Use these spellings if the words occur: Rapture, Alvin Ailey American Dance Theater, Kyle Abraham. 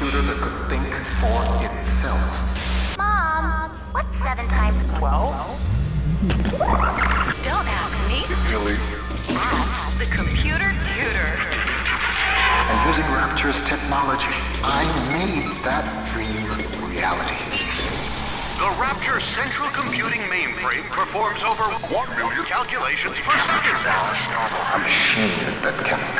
computer that could think for itself. Mom, what's 7 times 12? Don't ask me. Silly. Ask the computer tutor. And using Rapture's technology, I made that dream reality. The Rapture central computing mainframe performs over 1 million calculations per second. A machine that can